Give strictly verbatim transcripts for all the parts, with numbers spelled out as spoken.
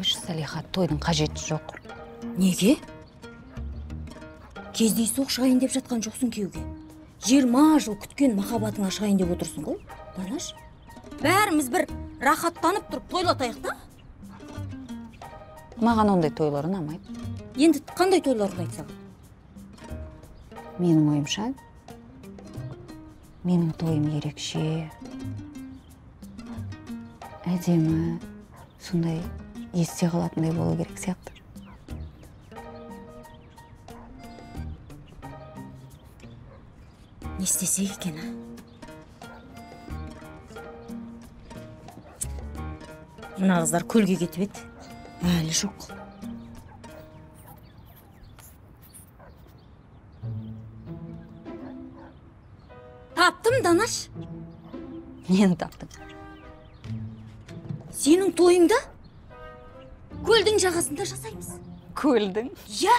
қойшы, Салиха, тойдың қажеті жоқ. Неге? Кездейсоқ шығайын деп жатқан жоқсың кеуге. жиырма жыл күткен махаббатыңа шығайын деп отырсың ғой, Данаш. Бәріміз бір рахаттанып тұрып тойлатайық та? Маған ондай тойларын амайды. Енді қандай тойларын айтсаң? Менің ойымша, менің тойым ерекше, әдемі, сондай есте қалатындай болу керек сияқты. Не істесек екен, а? Мына қыздар көлге кетіп еді. Әлі жоқ. Таптым, Данаш. Нені таптым? Сенің тойыңда? Көлдің жағасында жасаймыз. Көлдің? Я,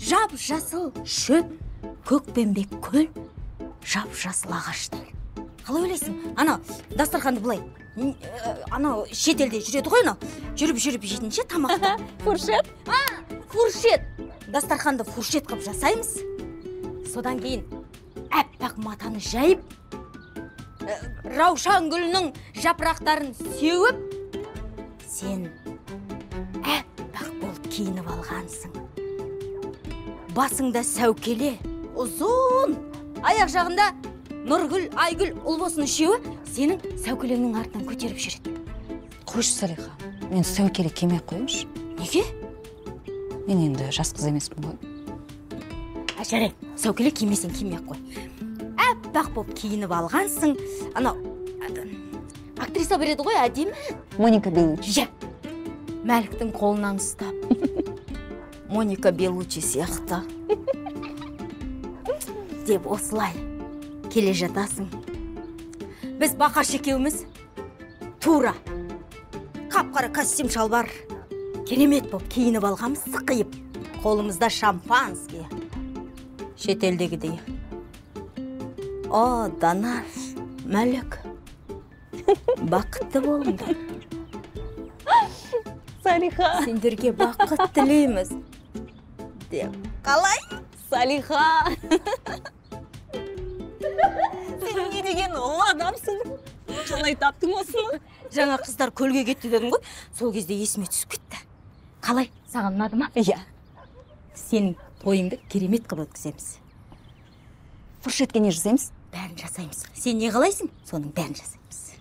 жап жасыл шөп, көкпембек көл, жап жасыл ағаштан. Қалай ойлайсың? Ана, дастарханды былай. Ана, шетелде жүреді ғой, жүріп-жүріп жетінше тамақта. Фуршет? А, фуршет. Дастарханды фуршет қып жасаймыз. Содан кейін әппақ матаны жайып, раушан гүлінің жапырақтарын сеуіп, сен әппақ болып киініп алғансың. Басыңда сәукеле, ұзын, аяқ жағында Нұргүл, Айгүл ұлбосын үшеуі сенің сәукелеңнің артынан көтеріп жүреді. Қойшы, Салиха, мен сәукеле кимей қойымшы. Неге? Мен енді жас қыз емеспін ғой. Әшәре, сәукеле кимесең кимей қой. Әппақ болып киініп алғансың. Ана, актриса береді ғой, әдемі? Моника Белучи. Мәліктің қолынан ұстап. Моника Белучи сияқты. Деп осылай келе жатасың. Біз бақаш екеуміз тура. Қапқара костюм шалбар. Керемет боп киініп алғамыз сықиып. Қолымызда шампанское. Шетелдегідей. О, Данаш, Мәлік. Бақытты болыңдар. Салиха. Сендерге бақыт тілейміз. Деп қалай? Салиха. Сен не деген ол адамсың? Қалай таптың осыны? Жаңа қыздар көлге кетті дедің ғой. Сол кезде есіме түсіп кетті. Қалай? Саған ұнады ма? Иә. Сенің тойыңды керемет қылып өткіземіз. Фуршетке не жасаймыз? Бәрін жасаймыз. Сен не қалайсың? Соның бәрін жасаймыз.